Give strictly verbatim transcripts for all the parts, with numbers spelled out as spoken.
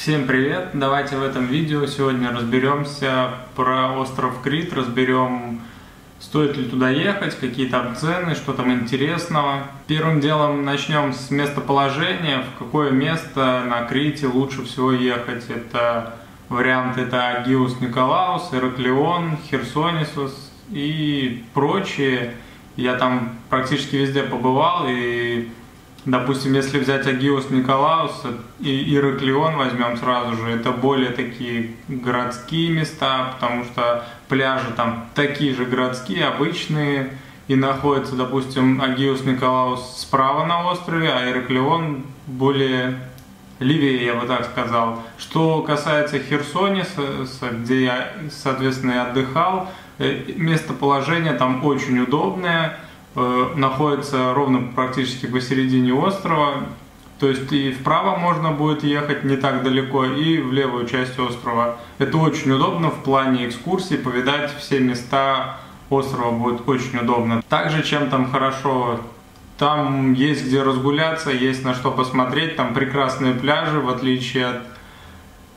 Всем привет! Давайте в этом видео сегодня разберемся про остров Крит, разберем, стоит ли туда ехать, какие там цены, что там интересного. Первым делом начнем с местоположения, в какое место на Крите лучше всего ехать. Это варианты, это Агиос Николаос, Ираклион, Херсонисос и прочие. Я там практически везде побывал, и, допустим, если взять Агиос Николаос и Ираклион возьмем сразу же, это более такие городские места, потому что пляжи там такие же городские, обычные, и находится, допустим, Агиос Николаос справа на острове, а Ираклион более левее, я бы так сказал. Что касается Херсонисоса, где я, соответственно, и отдыхал, местоположение там очень удобное, э, находится ровно практически посередине острова, то есть и вправо можно будет ехать не так далеко, и в левую часть острова. Это очень удобно в плане экскурсий, повидать все места острова будет очень удобно. Также чем там хорошо, там есть где разгуляться, есть на что посмотреть, там прекрасные пляжи, в отличие от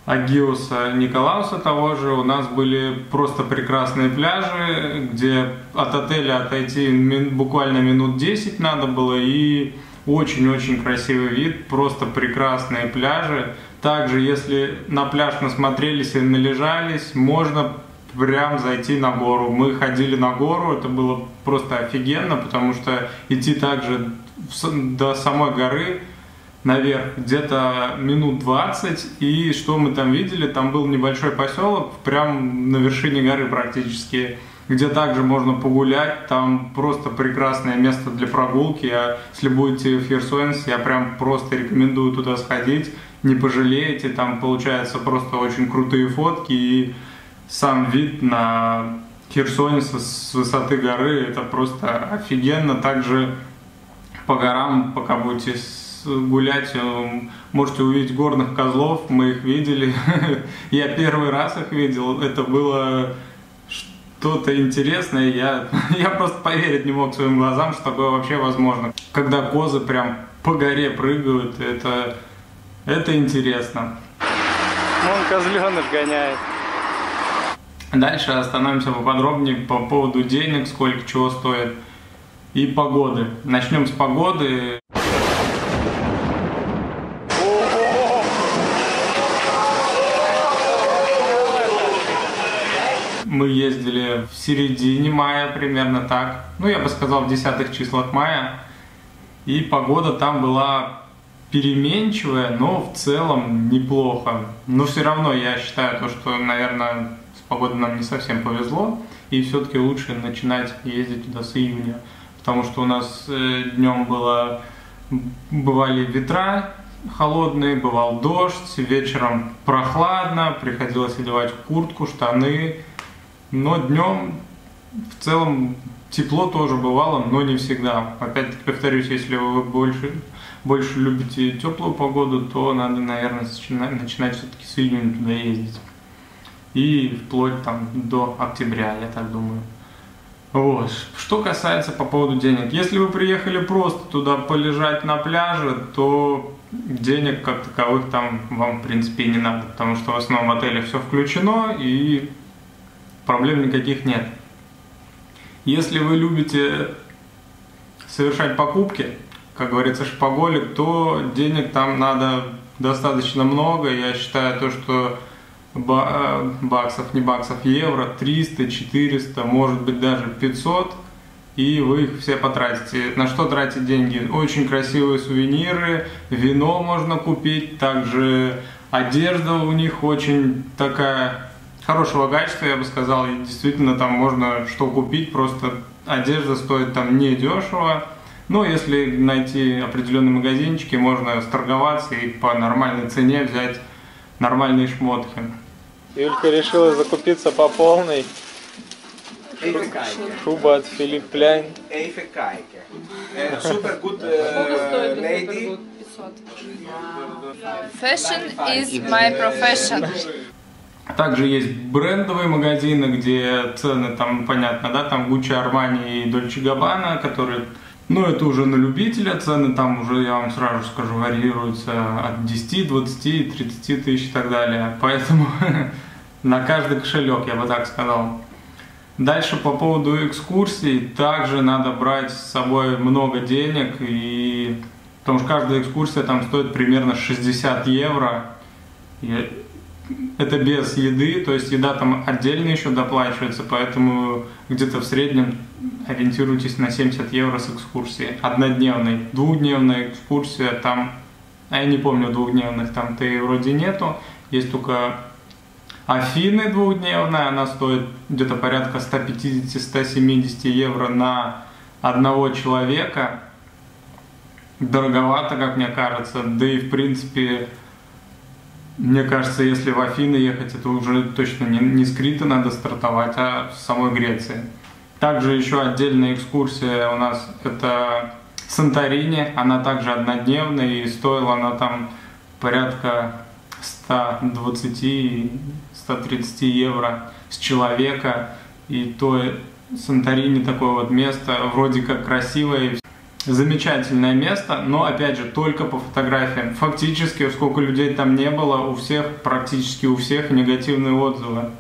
Агиоса Николаоса того же, у нас были просто прекрасные пляжи, где от отеля отойти буквально минут десять надо было, и очень-очень красивый вид, просто прекрасные пляжи. Также, если на пляж насмотрелись и належались, можно прям зайти на гору. Мы ходили на гору, это было просто офигенно, потому что идти также до самой горы наверх где-то минут двадцать, и что мы там видели, там был небольшой поселок, прям на вершине горы практически, где также можно погулять, там просто прекрасное место для прогулки. Я, если будете в Херсонесе, я прям просто рекомендую туда сходить, не пожалеете, там получаются просто очень крутые фотки, и сам вид на Херсонесе с высоты горы, это просто офигенно. Также по горам, пока будете гулять, можете увидеть горных козлов, мы их видели, я первый раз их видел, это было что-то интересное, я, я просто поверить не мог своим глазам, что такое вообще возможно. Когда козы прям по горе прыгают, это, это интересно. Вон козленок гоняет. Дальше остановимся поподробнее по поводу денег, сколько чего стоит, и погоды. Начнем с погоды. Мы ездили в середине мая, примерно так, ну я бы сказал в десятых числах мая, и погода там была переменчивая, но в целом неплохо. Но все равно я считаю, то, что, наверное, с погодой нам не совсем повезло, и все-таки лучше начинать ездить туда с июня, потому что у нас днем было, бывали ветра холодные, бывал дождь, вечером прохладно, приходилось одевать куртку, штаны. Но днем в целом тепло тоже бывало, но не всегда. Опять-таки повторюсь, если вы больше, больше любите теплую погоду, то надо, наверное, начинать, начинать все-таки с июня туда ездить. И вплоть там до октября, я так думаю. Вот. Что касается по поводу денег. Если вы приехали просто туда полежать на пляже, то денег как таковых там вам, в принципе, и не надо, потому что в основном в отеле все включено, и проблем никаких нет. Если вы любите совершать покупки, как говорится, шопоголик, то денег там надо достаточно много. Я считаю, то, что баксов, не баксов, евро, триста, четыреста, может быть даже пятьсот, и вы их все потратите. На что тратить деньги? Очень красивые сувениры, вино можно купить, также одежда у них очень такая хорошего качества, я бы сказал, и действительно там можно что купить, просто одежда стоит там не дешево, но если найти определенные магазинчики, можно сторговаться и по нормальной цене взять нормальные шмотки. Юлька решила закупиться по полной. Шуба от Филипп Лянь. Супер гуд леди. Fashion is my profession. Также есть брендовые магазины, где цены там, понятно, да, там Gucci, Armani и Dolce Gabbana, которые Но это уже на любителя цены, там уже, я вам сразу скажу, варьируются от десяти, двадцати, тридцати тысяч и так далее. Поэтому на каждый кошелек, я бы так сказал. Дальше по поводу экскурсий. Также надо брать с собой много денег, и... потому что каждая экскурсия там стоит примерно шестьдесят евро. И это без еды, то есть еда там отдельно еще доплачивается, поэтому где-то в среднем ориентируйтесь на семьдесят евро с экскурсии. Однодневной. Двухдневная экскурсия там, а я не помню двухдневных, там-то и вроде нету. Есть только Афины двухдневная, она стоит где-то порядка ста пятидесяти — ста семидесяти евро на одного человека. Дороговато, как мне кажется, да и в принципе... Мне кажется, если в Афины ехать, это уже точно не, не с Крита надо стартовать, а с самой Греции. Также еще отдельная экскурсия у нас это Санторини, она также однодневная и стоила она там порядка ста двадцати — ста тридцати евро с человека. И то Санторини такое вот место, вроде как красивое. Замечательное место, но опять же только по фотографиям. Фактически, сколько людей там не было, у всех, практически у всех негативные отзывы.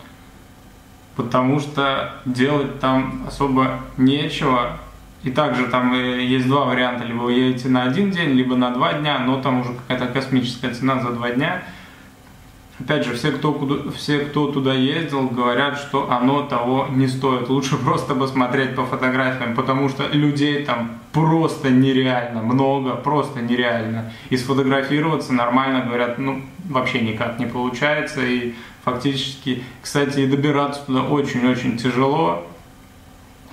Потому что делать там особо нечего. И также там есть два варианта, либо вы едете на один день, либо на два дня, но там уже какая-то космическая цена за два дня. Опять же, все кто, куда, все, кто туда ездил, говорят, что оно того не стоит. Лучше просто посмотреть по фотографиям, потому что людей там просто нереально много, просто нереально. И сфотографироваться нормально, говорят, ну, вообще никак не получается. И фактически, кстати, и добираться туда очень-очень тяжело.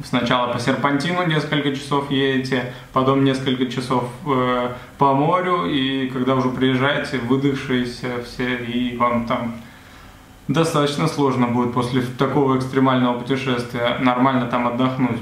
Сначала по серпантину несколько часов едете, потом несколько часов э, по морю, и когда уже приезжаете, выдохшиеся все, и вам там достаточно сложно будет после такого экстремального путешествия нормально там отдохнуть.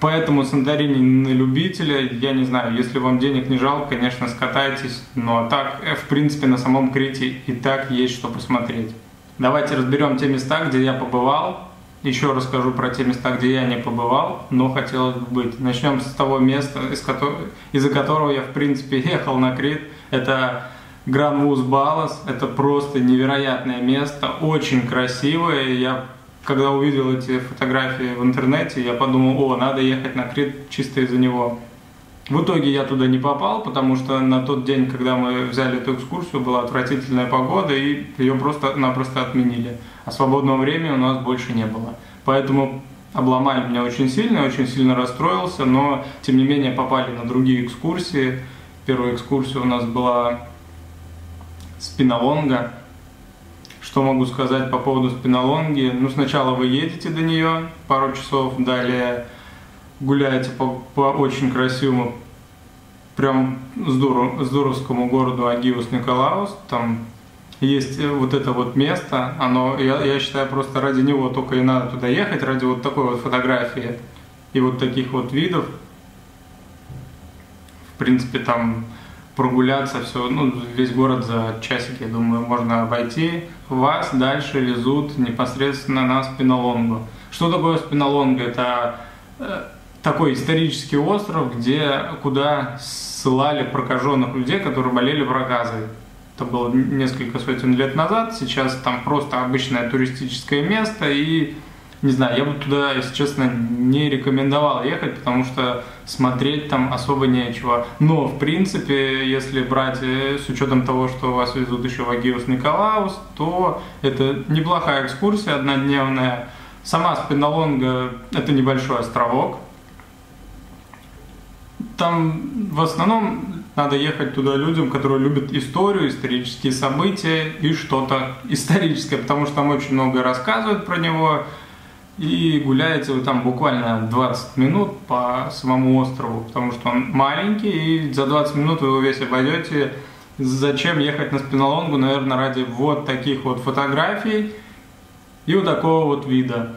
Поэтому Санторини на любителя, я не знаю, если вам денег не жалко, конечно, скатайтесь, но так, в принципе, на самом Крите и так есть что посмотреть. Давайте разберем те места, где я побывал. Еще расскажу про те места, где я не побывал, но хотелось бы быть. Начнем с того места, из которого, из-за которого я, в принципе, ехал на Крит. Это Грамвуса Балос. Это просто невероятное место, очень красивое. Я, когда увидел эти фотографии в интернете, я подумал, о, надо ехать на Крит чисто из-за него. В итоге я туда не попал, потому что на тот день, когда мы взяли эту экскурсию, была отвратительная погода, и ее просто-напросто отменили. А свободного времени у нас больше не было. Поэтому обломали меня очень сильно, очень сильно расстроился, но, тем не менее, попали на другие экскурсии. Первая экскурсия у нас была Спиналонга. Что могу сказать по поводу Спиналонги? Ну, сначала вы едете до нее пару часов, далее... гуляете по, по очень красивому, прям здоров, здоровскому городу Агиос Николаос. Там есть вот это вот место, оно, я, я считаю, просто ради него только и надо туда ехать, ради вот такой вот фотографии и вот таких вот видов. В принципе, там прогуляться все, ну, весь город за часики, я думаю, можно обойти. Вас дальше везут непосредственно на Спиналонгу. Что такое Спиналонга? Это такой исторический остров, где, куда ссылали прокаженных людей, которые болели проказой. Это было несколько сотен лет назад, сейчас там просто обычное туристическое место, и, не знаю, я бы туда, если честно, не рекомендовал ехать, потому что смотреть там особо нечего. Но, в принципе, если брать с учетом того, что вас везут еще в Агиос Николаос, то это неплохая экскурсия однодневная. Сама Спиналонга – это небольшой островок. Там в основном надо ехать туда людям, которые любят историю, исторические события и что-то историческое, потому что там очень много рассказывают про него. И гуляете вы там буквально двадцать минут по самому острову, потому что он маленький, и за двадцать минут вы его весь обойдете. Зачем ехать на Спиналонгу? Наверное, ради вот таких вот фотографий. И вот такого вот вида.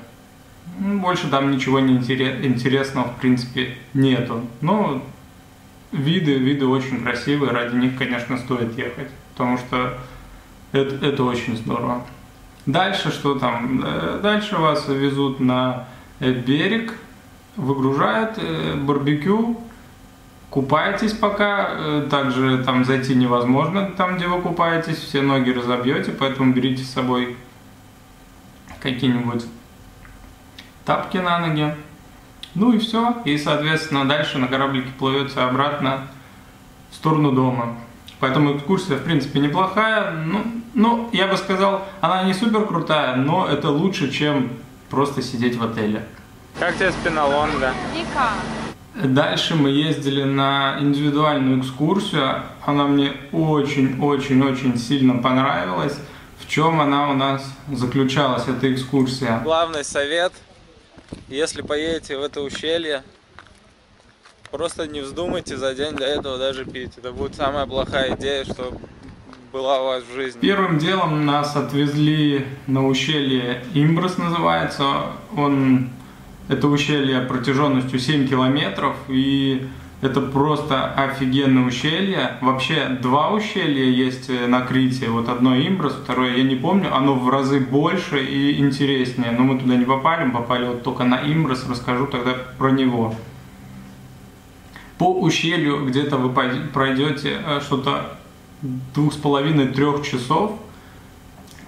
Больше там ничего не интересного, в принципе, нету. Но виды, виды очень красивые, ради них, конечно, стоит ехать. Потому что это, это очень здорово. Дальше что там? Дальше вас везут на берег, выгружают, барбекю. Купаетесь пока, также там зайти невозможно, там где вы купаетесь, все ноги разобьете, поэтому берите с собой какие-нибудь тапки на ноги. Ну и все, и соответственно дальше на кораблике плывется обратно в сторону дома. Поэтому экскурсия в принципе неплохая, ну, ну я бы сказал, она не супер крутая, но это лучше, чем просто сидеть в отеле. Как тебе Спиналонга? Дико. Дальше мы ездили на индивидуальную экскурсию, она мне очень-очень-очень сильно понравилась. В чем она у нас заключалась, эта экскурсия? Главный совет, если поедете в это ущелье, просто не вздумайте за день до этого даже пить. Это будет самая плохая идея, что была у вас в жизни. Первым делом нас отвезли на ущелье Имброс, называется он. Это ущелье протяженностью семь километров, и это просто офигенное ущелье. Вообще два ущелья есть на Крите, вот одно Имброс, второе я не помню, оно в разы больше и интереснее. Но мы туда не попали, мы попали вот только на Имброс, расскажу тогда про него. По ущелью где-то вы пройдете что-то двух с половиной — трёх часов.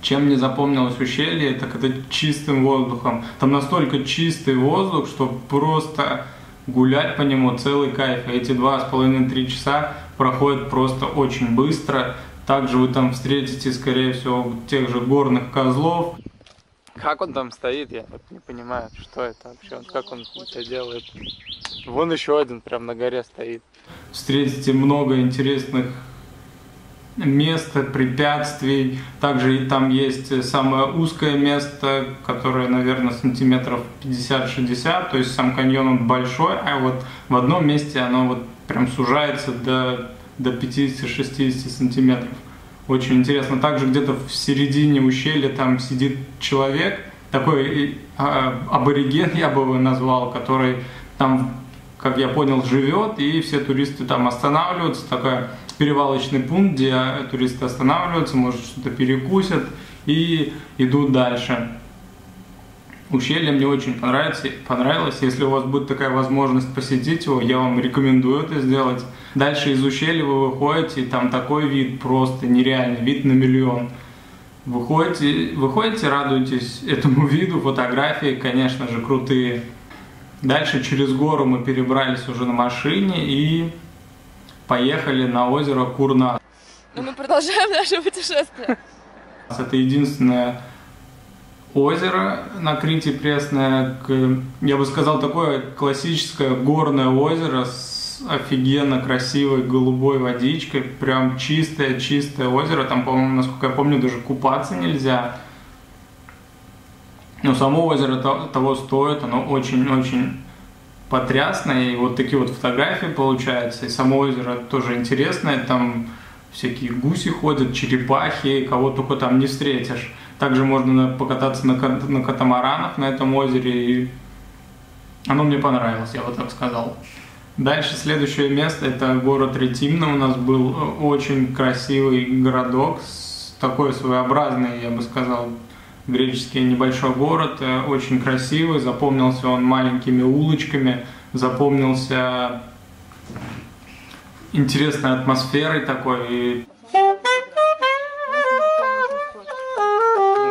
Чем мне запомнилось ущелье, так это чистым воздухом. Там настолько чистый воздух, что просто гулять по нему целый кайф. Эти два с половиной-три часа проходят просто очень быстро. Также вы там встретите, скорее всего, тех же горных козлов. Как он там стоит, я не понимаю, что это вообще, как он это делает. Вон еще один прям на горе стоит. Встретите много интересных место, препятствий. Также и там есть самое узкое место, которое, наверное, сантиметров пятьдесят-шестьдесят, то есть сам каньон он большой, а вот в одном месте оно вот прям сужается до, до пятидесяти-шестидесяти сантиметров. Очень интересно. Также где-то в середине ущелья там сидит человек, такой э, абориген, я бы его назвал, который там, как я понял, живет, и все туристы там останавливаются, такая перевалочный пункт, где туристы останавливаются, может что-то перекусят и идут дальше. Ущелье мне очень понравилось, если у вас будет такая возможность посетить его, я вам рекомендую это сделать. Дальше из ущелья вы выходите, и там такой вид просто нереальный, вид на миллион. Выходите, выходите, радуйтесь этому виду, фотографии, конечно же, крутые. Дальше через гору мы перебрались уже на машине и поехали на озеро Курна. Но мы продолжаем наше путешествие. Это единственное озеро на Крите пресное, я бы сказал, такое классическое горное озеро с офигенно красивой голубой водичкой, прям чистое-чистое озеро. Там, по-моему, насколько я помню, даже купаться нельзя. Но само озеро того стоит, оно очень-очень потрясное, и вот такие вот фотографии получаются, и само озеро тоже интересное, там всякие гуси ходят, черепахи, кого только там не встретишь. Также можно покататься на, кат на катамаранах на этом озере, и оно мне понравилось, я вот так сказал. Дальше следующее место, это город Ретимно, у нас был очень красивый городок, такой своеобразный, я бы сказал, греческий небольшой город, очень красивый, запомнился он маленькими улочками, запомнился интересной атмосферой такой.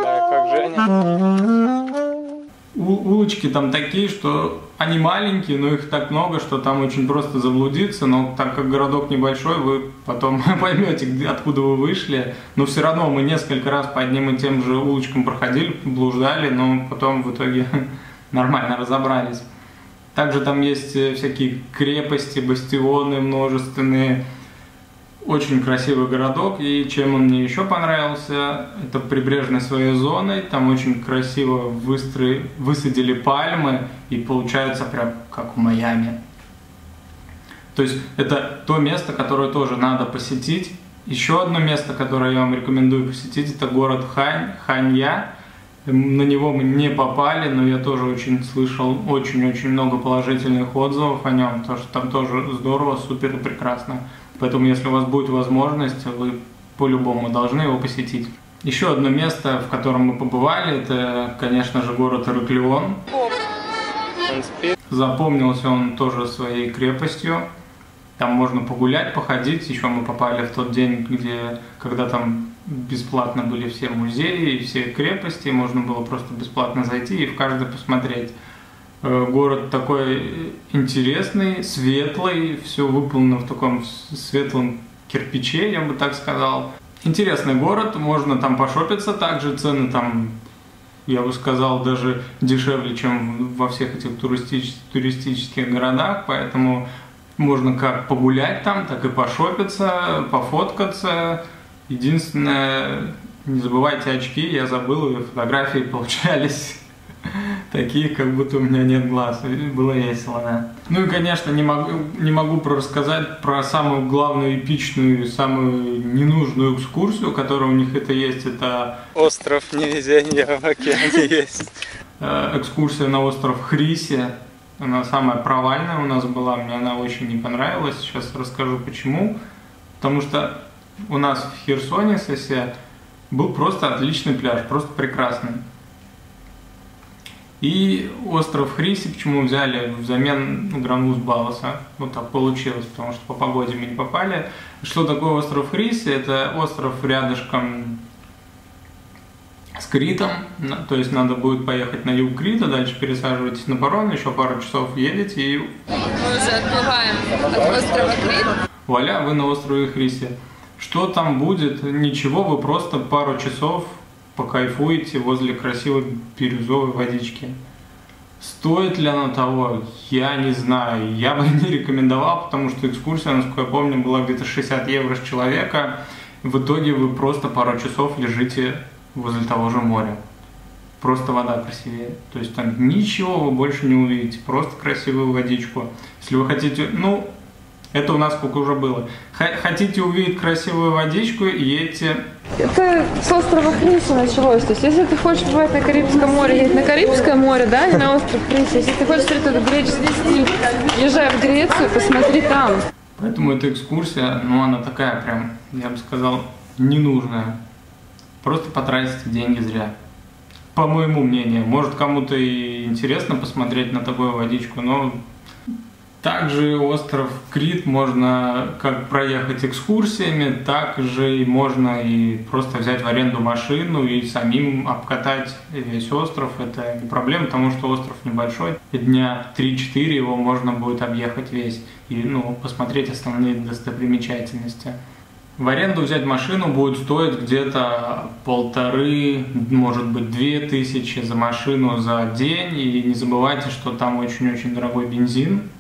Да, как Женя. У улочки там такие, что они маленькие, но их так много, что там очень просто заблудиться, но так как городок небольшой, вы потом поймете, где, откуда вы вышли. Но все равно мы несколько раз по одним и тем же улочкам проходили, блуждали, но потом в итоге нормально разобрались. Также там есть всякие крепости, бастионы множественные. Очень красивый городок, и чем он мне еще понравился, это прибрежной своей зоной, там очень красиво выстро... высадили пальмы, и получается прям как в Майами. То есть это то место, которое тоже надо посетить. Еще одно место, которое я вам рекомендую посетить, это город Хань, Ханья. На него мы не попали, но я тоже очень слышал очень-очень много положительных отзывов о нем, потому что там тоже здорово, супер и прекрасно. Поэтому, если у вас будет возможность, вы по-любому должны его посетить. Еще одно место, в котором мы побывали, это, конечно же, город Ираклион. Запомнился он тоже своей крепостью. Там можно погулять, походить. Еще мы попали в тот день, где, когда там бесплатно были все музеи и все крепости, можно было просто бесплатно зайти и в каждый посмотреть. Город такой интересный, светлый, все выполнено в таком светлом кирпиче, я бы так сказал. Интересный город, можно там пошопиться, также цены там, я бы сказал, даже дешевле, чем во всех этих туристич- туристических городах, поэтому можно как погулять там, так и пошопиться, пофоткаться. Единственное, не забывайте очки, я забыл, и фотографии получались такие, как будто у меня нет глаз. Было весело, да. Ну и, конечно, не могу, не могу прорассказать про самую главную, эпичную, самую ненужную экскурсию, которая у них это есть. Это остров невезения в океане есть. Экскурсия на остров Хриси. Она самая провальная у нас была. Мне она очень не понравилась. Сейчас расскажу почему. Потому что у нас в Херсонисосе был просто отличный пляж, просто прекрасный. И остров Хриси почему взяли взамен Грамвуса Балоса? Вот так получилось, потому что по погоде мы не попали. Что такое остров Хриси? Это остров рядышком с Критом, то есть надо будет поехать на юг Крита, дальше пересаживайтесь на паром, еще пару часов едете и... Мы уже отплываем от острова Крит. Вуаля, вы на острове Хриси. Что там будет? Ничего, вы просто пару часов покайфуете возле красивой бирюзовой водички. Стоит ли она того? Я не знаю. Я бы не рекомендовал, потому что экскурсия, насколько я помню, была где-то шестьдесят евро с человека. В итоге вы просто пару часов лежите возле того же моря. Просто вода красивее. То есть там ничего вы больше не увидите. Просто красивую водичку. Если вы хотите... Ну, это у нас сколько уже было. Хотите увидеть красивую водичку, едьте... Это с острова Хриси началось. То есть, если ты хочешь бывать на Карибском море, едь на Карибское море, да, не на остров Хриси. Если ты хочешь смотреть этот греческий стиль, езжай в Грецию, посмотри там. Поэтому эта экскурсия, ну, она такая прям, я бы сказал, ненужная. Просто потратите деньги зря. По моему мнению. Может, кому-то и интересно посмотреть на такую водичку, но... Также остров Крит можно как проехать экскурсиями, так же и можно и просто взять в аренду машину и самим обкатать весь остров. Это не проблема, потому что остров небольшой. Дня три-четыре его можно будет объехать весь и, ну, посмотреть основные достопримечательности. В аренду взять машину будет стоить где-то полторы, может быть, две тысячи за машину за день. И не забывайте, что там очень-очень дорогой бензин.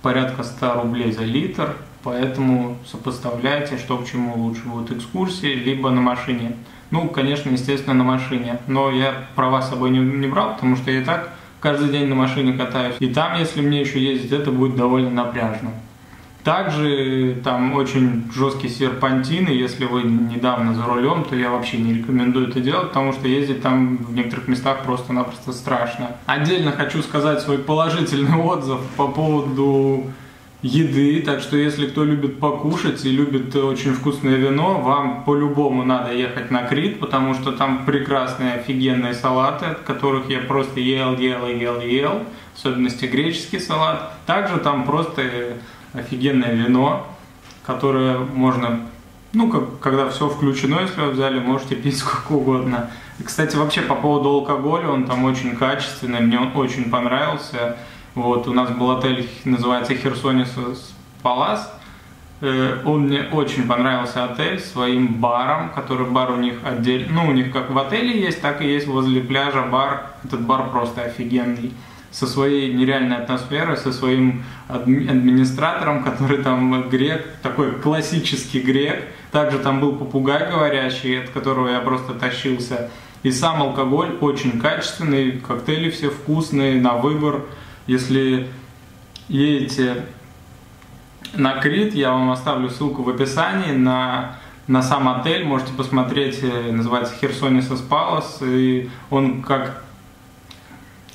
Порядка ста рублей за литр, поэтому сопоставляйте, что к чему лучше будут экскурсии, либо на машине. Ну, конечно, естественно, на машине, но я права с собой не, не брал, потому что я и так каждый день на машине катаюсь. И там, если мне еще ездить, это будет довольно напряжно. Также там очень жесткие серпантины, если вы недавно за рулем, то я вообще не рекомендую это делать, потому что ездить там в некоторых местах просто-напросто страшно. Отдельно хочу сказать свой положительный отзыв по поводу еды, так что если кто любит покушать и любит очень вкусное вино, вам по-любому надо ехать на Крит, потому что там прекрасные, офигенные салаты, от которых я просто ел, ел, ел, ел, в особенности греческий салат. Также там просто... офигенное вино, которое можно, ну, как, когда все включено, если вы взяли, можете пить сколько угодно. И, кстати, вообще по поводу алкоголя, он там очень качественный, мне он очень понравился. Вот, у нас был отель, называется Херсонисос Палас. Он мне очень понравился, отель, своим баром, который бар у них отдельно, ну, у них как в отеле есть, так и есть возле пляжа бар. Этот бар просто офигенный. Со своей нереальной атмосферой, со своим администратором, который там грек, такой классический грек. Также там был попугай говорящий, от которого я просто тащился. И сам алкоголь очень качественный, коктейли все вкусные, на выбор. Если едете на Крит, я вам оставлю ссылку в описании на... На сам отель можете посмотреть, называется Херсонисос Палас, и он как...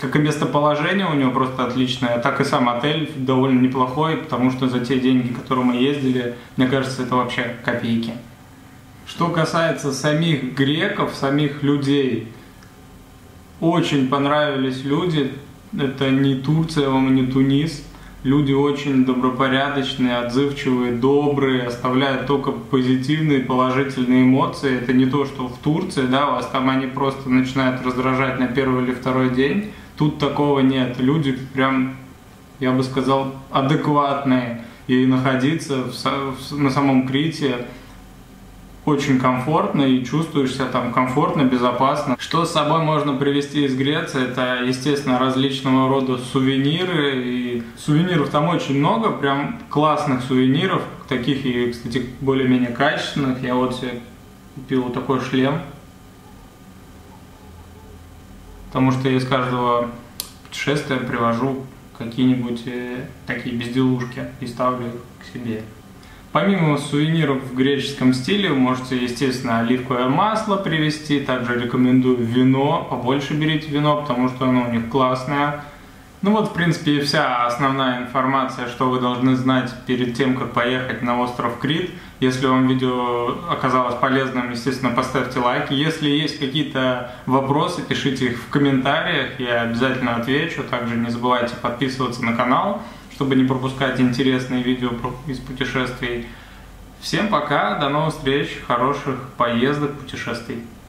Как и местоположение у него просто отличное, так и сам отель довольно неплохой, потому что за те деньги, которые мы ездили, мне кажется, это вообще копейки. Что касается самих греков, самих людей, очень понравились люди. Это не Турция, вам не Тунис. Люди очень добропорядочные, отзывчивые, добрые, оставляют только позитивные, положительные эмоции. Это не то, что в Турции, да, вас там они просто начинают раздражать на первый или второй день. Тут такого нет. Люди прям, я бы сказал, адекватные. И находиться в, на самом Крите очень комфортно, и чувствуешь себя там комфортно, безопасно. Что с собой можно привезти из Греции? Это, естественно, различного рода сувениры. И сувениров там очень много, прям классных сувениров, таких и, кстати, более-менее качественных. Я вот себе купил вот такой шлем, потому что я из каждого путешествия привожу какие-нибудь такие безделушки и ставлю их к себе. Помимо сувениров в греческом стиле, вы можете, естественно, оливковое масло привезти. Также рекомендую вино, побольше берите вино, потому что оно у них классное. Ну вот, в принципе, и вся основная информация, что вы должны знать перед тем, как поехать на остров Крит. Если вам видео оказалось полезным, естественно, поставьте лайк. Если есть какие-то вопросы, пишите их в комментариях, я обязательно отвечу. Также не забывайте подписываться на канал, чтобы не пропускать интересные видео из путешествий. Всем пока, до новых встреч, хороших поездок, путешествий.